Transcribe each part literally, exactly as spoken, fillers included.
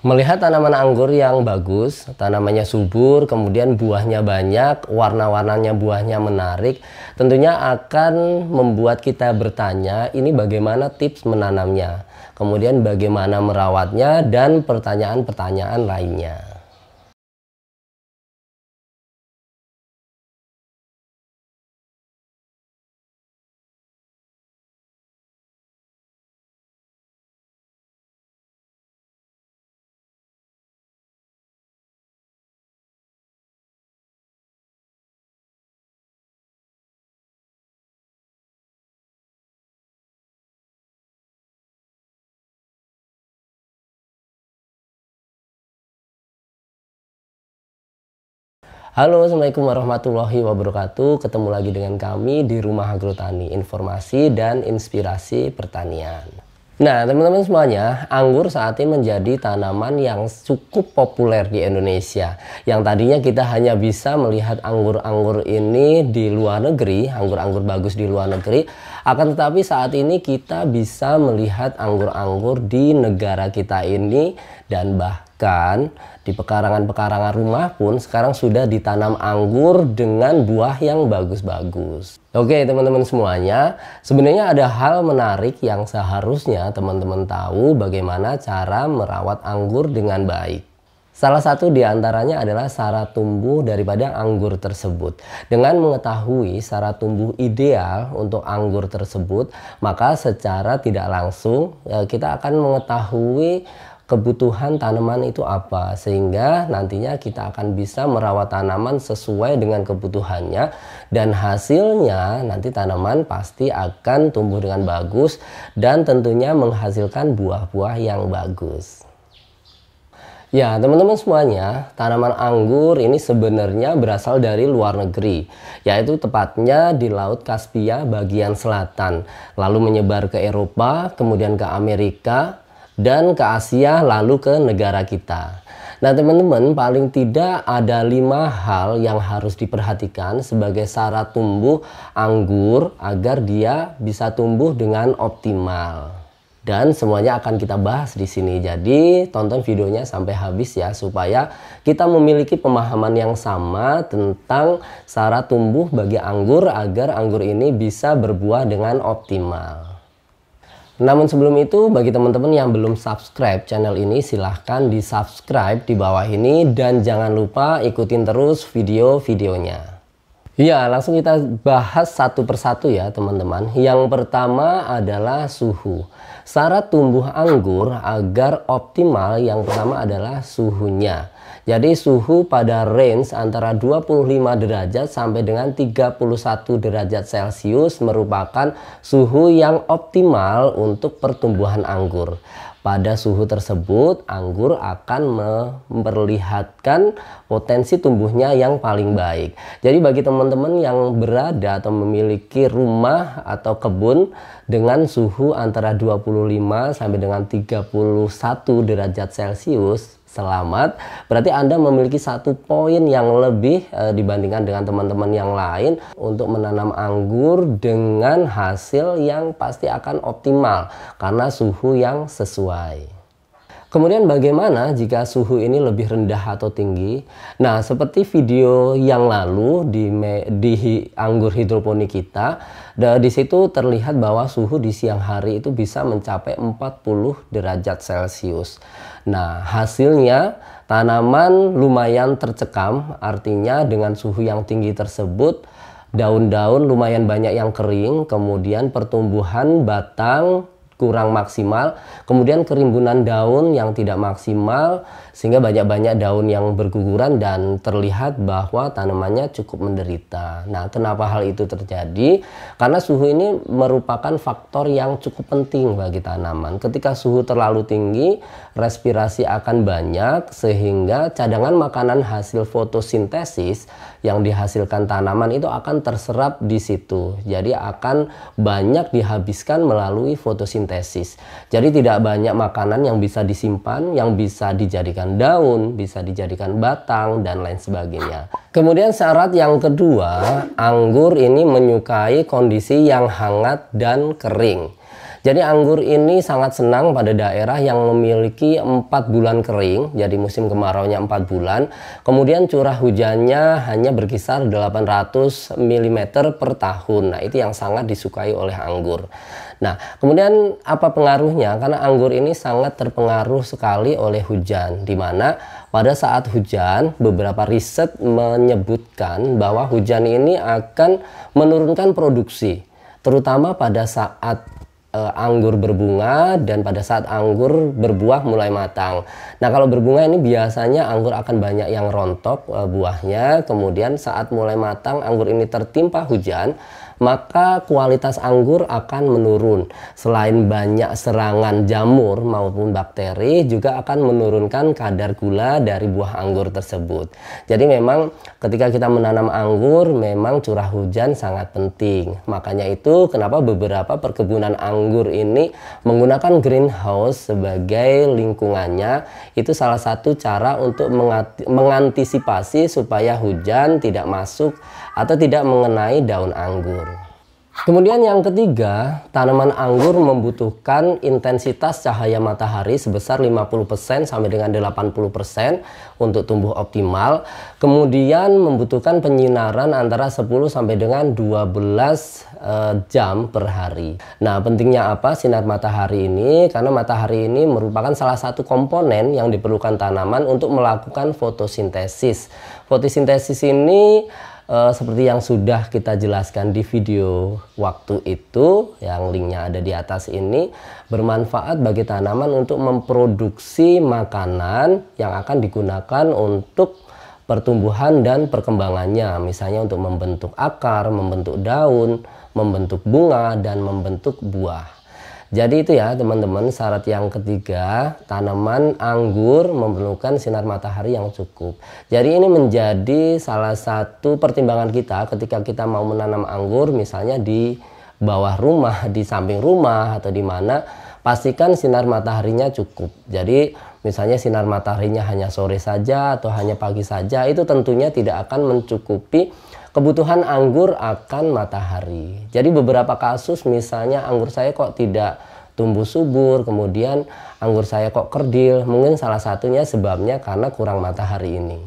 Melihat tanaman anggur yang bagus, tanamannya subur, kemudian buahnya banyak, warna-warnanya buahnya menarik, tentunya akan membuat kita bertanya, ini bagaimana tips menanamnya, kemudian bagaimana merawatnya, dan pertanyaan-pertanyaan lainnya. Halo, Assalamualaikum warahmatullahi wabarakatuh. Ketemu lagi dengan kami di Rumah Agrotani, informasi dan inspirasi pertanian. Nah, teman-teman semuanya, anggur saat ini menjadi tanaman yang cukup populer di Indonesia. Yang tadinya kita hanya bisa melihat anggur-anggur ini di luar negeri, anggur-anggur bagus di luar negeri. Akan tetapi saat ini kita bisa melihat anggur-anggur di negara kita ini, dan bahkan di pekarangan-pekarangan rumah pun sekarang sudah ditanam anggur dengan buah yang bagus-bagus. Oke teman-teman semuanya, sebenarnya ada hal menarik yang seharusnya teman-teman tahu bagaimana cara merawat anggur dengan baik. Salah satu diantaranya adalah syarat tumbuh daripada anggur tersebut. Dengan mengetahui syarat tumbuh ideal untuk anggur tersebut, maka secara tidak langsung kita akan mengetahui kebutuhan tanaman itu apa, sehingga nantinya kita akan bisa merawat tanaman sesuai dengan kebutuhannya, dan hasilnya nanti tanaman pasti akan tumbuh dengan bagus dan tentunya menghasilkan buah-buah yang bagus. Ya teman-teman semuanya, tanaman anggur ini sebenarnya berasal dari luar negeri, yaitu tepatnya di Laut Kaspia bagian selatan, lalu menyebar ke Eropa, kemudian ke Amerika, dan ke Asia, lalu ke negara kita. Nah teman-teman, paling tidak ada lima hal yang harus diperhatikan sebagai syarat tumbuh anggur agar dia bisa tumbuh dengan optimal. Dan semuanya akan kita bahas di sini. Jadi tonton videonya sampai habis ya, supaya kita memiliki pemahaman yang sama tentang syarat tumbuh bagi anggur agar anggur ini bisa berbuah dengan optimal. Namun sebelum itu, bagi teman-teman yang belum subscribe channel ini, silahkan di subscribe di bawah ini, dan jangan lupa ikutin terus video-videonya. Ya, langsung kita bahas satu persatu ya teman-teman. Yang pertama adalah suhu. Syarat tumbuh anggur agar optimal yang pertama adalah suhunya. Jadi suhu pada range antara dua puluh lima derajat sampai dengan tiga puluh satu derajat Celcius merupakan suhu yang optimal untuk pertumbuhan anggur. Pada suhu tersebut, anggur akan memperlihatkan potensi tumbuhnya yang paling baik. Jadi bagi teman-teman yang berada atau memiliki rumah atau kebun dengan suhu antara dua puluh lima sampai dengan tiga puluh satu derajat Celcius, selamat, berarti Anda memiliki satu poin yang lebih e, dibandingkan dengan teman-teman yang lain untuk menanam anggur dengan hasil yang pasti akan optimal karena suhu yang sesuai. Kemudian bagaimana jika suhu ini lebih rendah atau tinggi? Nah, seperti video yang lalu di, me, di anggur hidroponik kita, di situ terlihat bahwa suhu di siang hari itu bisa mencapai empat puluh derajat Celcius. Nah, hasilnya tanaman lumayan tercekam, artinya dengan suhu yang tinggi tersebut, daun-daun lumayan banyak yang kering, kemudian pertumbuhan batang kurang maksimal, kemudian kerimbunan daun yang tidak maksimal, sehingga banyak-banyak daun yang berguguran dan terlihat bahwa tanamannya cukup menderita. Nah, kenapa hal itu terjadi? Karena suhu ini merupakan faktor yang cukup penting bagi tanaman. Ketika suhu terlalu tinggi, respirasi akan banyak, sehingga cadangan makanan hasil fotosintesis yang dihasilkan tanaman itu akan terserap di situ. Jadi akan banyak dihabiskan melalui fotosintesis. Jadi tidak banyak makanan yang bisa disimpan, yang bisa dijadikan daun, bisa dijadikan batang, dan lain sebagainya. Kemudian syarat yang kedua, anggur ini menyukai kondisi yang hangat dan kering. Jadi anggur ini sangat senang pada daerah yang memiliki empat bulan kering, jadi musim kemaraunya empat bulan. Kemudian curah hujannya hanya berkisar delapan ratus milimeter per tahun. Nah, itu yang sangat disukai oleh anggur. Nah, kemudian apa pengaruhnya? Karena anggur ini sangat terpengaruh sekali oleh hujan, di mana pada saat hujan beberapa riset menyebutkan bahwa hujan ini akan menurunkan produksi, terutama pada saat Uh, anggur berbunga dan pada saat anggur berbuah mulai matang. Nah, kalau berbunga ini biasanya anggur akan banyak yang rontok uh, buahnya. Kemudian saat mulai matang anggur ini tertimpa hujan, maka kualitas anggur akan menurun. Selain banyak serangan jamur maupun bakteri, juga akan menurunkan kadar gula dari buah anggur tersebut. Jadi memang ketika kita menanam anggur, memang curah hujan sangat penting. Makanya itu kenapa beberapa perkebunan anggur anggur ini menggunakan greenhouse sebagai lingkungannya. Itu salah satu cara untuk mengantisipasi supaya hujan tidak masuk atau tidak mengenai daun anggur. Kemudian yang ketiga, tanaman anggur membutuhkan intensitas cahaya matahari sebesar lima puluh persen sampai dengan delapan puluh persen untuk tumbuh optimal. Kemudian membutuhkan penyinaran antara sepuluh sampai dengan dua belas jam per hari. Nah, pentingnya apa sinar matahari ini? Karena matahari ini merupakan salah satu komponen yang diperlukan tanaman untuk melakukan fotosintesis. Fotosintesis ini Uh, seperti yang sudah kita jelaskan di video waktu itu, yang linknya ada di atas ini, bermanfaat bagi tanaman untuk memproduksi makanan yang akan digunakan untuk pertumbuhan dan perkembangannya, misalnya untuk membentuk akar, membentuk daun, membentuk bunga, dan membentuk buah. Jadi itu ya teman-teman, syarat yang ketiga, tanaman anggur memerlukan sinar matahari yang cukup. Jadi ini menjadi salah satu pertimbangan kita ketika kita mau menanam anggur, misalnya di bawah rumah, di samping rumah, atau di mana, pastikan sinar mataharinya cukup. Jadi misalnya sinar mataharinya hanya sore saja atau hanya pagi saja, itu tentunya tidak akan mencukupi kebutuhan anggur akan matahari. Jadi beberapa kasus misalnya anggur saya kok tidak tumbuh subur, kemudian anggur saya kok kerdil, mungkin salah satunya sebabnya karena kurang matahari ini.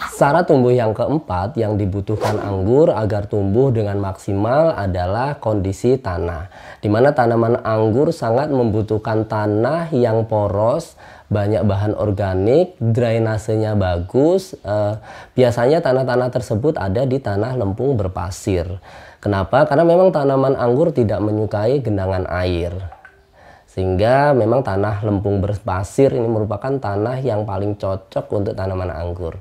Syarat tumbuh yang keempat yang dibutuhkan anggur agar tumbuh dengan maksimal adalah kondisi tanah. Di mana tanaman anggur sangat membutuhkan tanah yang poros, banyak bahan organik, drainasenya bagus. Eh, biasanya tanah-tanah tersebut ada di tanah lempung berpasir. Kenapa? Karena memang tanaman anggur tidak menyukai genangan air. Sehingga memang tanah lempung berpasir ini merupakan tanah yang paling cocok untuk tanaman anggur.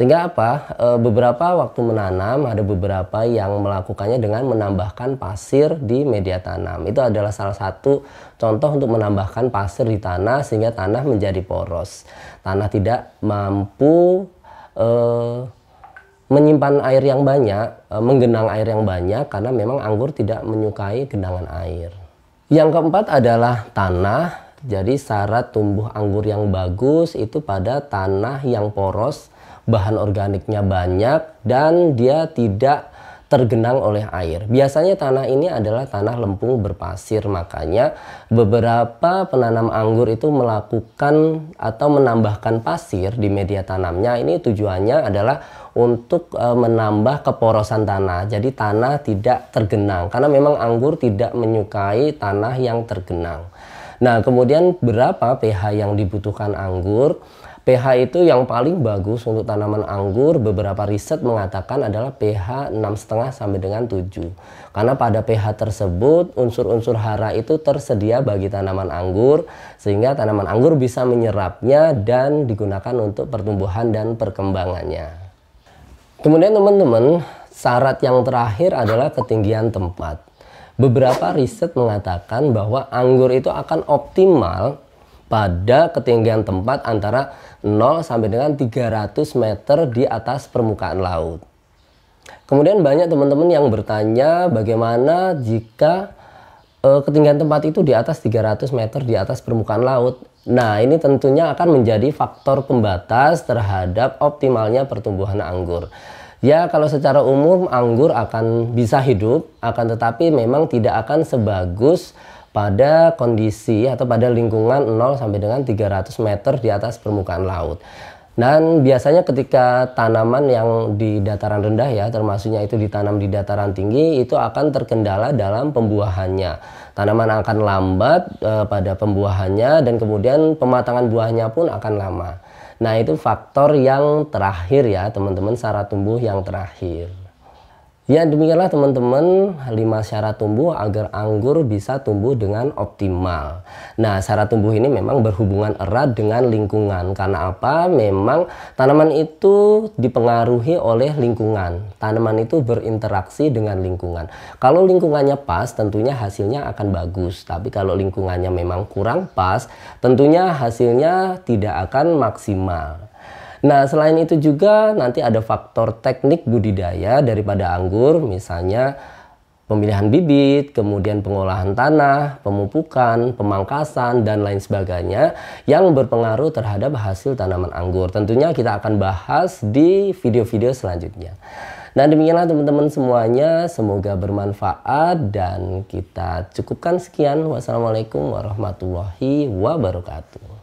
Sehingga apa? E, beberapa waktu menanam ada beberapa yang melakukannya dengan menambahkan pasir di media tanam. Itu adalah salah satu contoh untuk menambahkan pasir di tanah sehingga tanah menjadi poros. Tanah tidak mampu e, menyimpan air yang banyak, e, menggenang air yang banyak karena memang anggur tidak menyukai genangan air. Yang keempat adalah tanah. Jadi syarat tumbuh anggur yang bagus itu pada tanah yang poros, bahan organiknya banyak, dan dia tidak tergenang oleh air. Biasanya tanah ini adalah tanah lempung berpasir, makanya beberapa penanam anggur itu melakukan atau menambahkan pasir di media tanamnya. Ini tujuannya adalah untuk e, menambah keporosan tanah, jadi tanah tidak tergenang, karena memang anggur tidak menyukai tanah yang tergenang. Nah, kemudian berapa pH yang dibutuhkan anggur? pH itu yang paling bagus untuk tanaman anggur, beberapa riset mengatakan adalah pH enam koma lima sampai dengan tujuh. Karena pada pH tersebut unsur-unsur hara itu tersedia bagi tanaman anggur, sehingga tanaman anggur bisa menyerapnya dan digunakan untuk pertumbuhan dan perkembangannya. Kemudian teman-teman, syarat yang terakhir adalah ketinggian tempat. Beberapa riset mengatakan bahwa anggur itu akan optimal pada ketinggian tempat antara nol sampai dengan tiga ratus meter di atas permukaan laut. Kemudian banyak teman-teman yang bertanya bagaimana jika e, ketinggian tempat itu di atas tiga ratus meter di atas permukaan laut. Nah, ini tentunya akan menjadi faktor pembatas terhadap optimalnya pertumbuhan anggur. Ya, kalau secara umum anggur akan bisa hidup, akan tetapi memang tidak akan sebagus pada kondisi atau pada lingkungan nol sampai dengan tiga ratus meter di atas permukaan laut. Dan biasanya ketika tanaman yang di dataran rendah ya, termasuknya itu ditanam di dataran tinggi, itu akan terkendala dalam pembuahannya. Tanaman akan lambat e, pada pembuahannya dan kemudian pematangan buahnya pun akan lama. Nah, itu faktor yang terakhir ya teman-teman, syarat tumbuh yang terakhir. Ya, demikianlah teman-teman lima syarat tumbuh agar anggur bisa tumbuh dengan optimal. Nah, syarat tumbuh ini memang berhubungan erat dengan lingkungan. Karena apa? Memang tanaman itu dipengaruhi oleh lingkungan. Tanaman itu berinteraksi dengan lingkungan. Kalau lingkungannya pas, tentunya hasilnya akan bagus. Tapi kalau lingkungannya memang kurang pas, tentunya hasilnya tidak akan maksimal. Nah, selain itu juga nanti ada faktor teknik budidaya daripada anggur, misalnya pemilihan bibit, kemudian pengolahan tanah, pemupukan, pemangkasan, dan lain sebagainya yang berpengaruh terhadap hasil tanaman anggur. Tentunya kita akan bahas di video-video selanjutnya. Nah, demikianlah teman-teman semuanya, semoga bermanfaat dan kita cukupkan sekian. Wassalamualaikum warahmatullahi wabarakatuh.